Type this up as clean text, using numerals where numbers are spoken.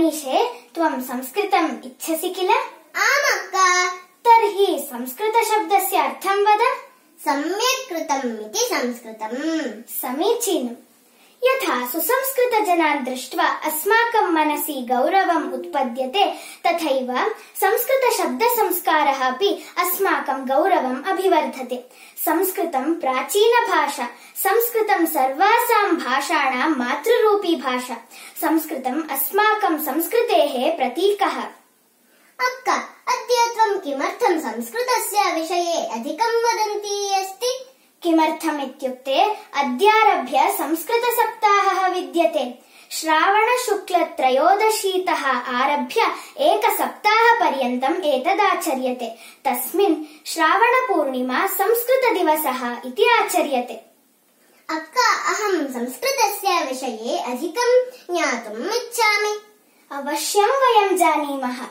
मनीषे त्वं संस्कृतम् इच्छसि किल? आम् अक्का। तर्हि संस्कृतशब्दस्य अर्थं वद। सम्यक् कृतम् इति संस्कृतम्। समीचीनम्। यथा सुसंस्कृतजनान् दृष्ट्वा अस्माकं मनसि गौरवम् उत्पद्यते तथैव संस्कृतशब्दसंस्कारः अपि अस्माकं गौरवम् अभिवर्धते। संस्कृतं प्राचीनभाषा, संस्कृतं सर्वासां भाषाणां मातृरूपी भाषा, संस्कृतम् अस्माकं संस्कृतेः प्रतीकः। अक्का, अद्य त्वं किमर्थं संस्कृतस्य विषये अधिकं वदन्ती अस्ति? किमर्थम् इत्युक्ते अद्यारभ्य संस्कृत सप्ताहः विद्यते। श्रावण शुक्ल त्रयोदशीतः आरभ्य एक सप्ताह पर्यन्तम् एतदाचर्यते। तस्मिन् श्रावण पूर्णिमा संस्कृत दिवसः इति आचर्यते। अक्का, अहं संस्कृतस्य विषये अधिकं ज्ञातुम् इच्छामि। अवश्यं वयं जानीमः।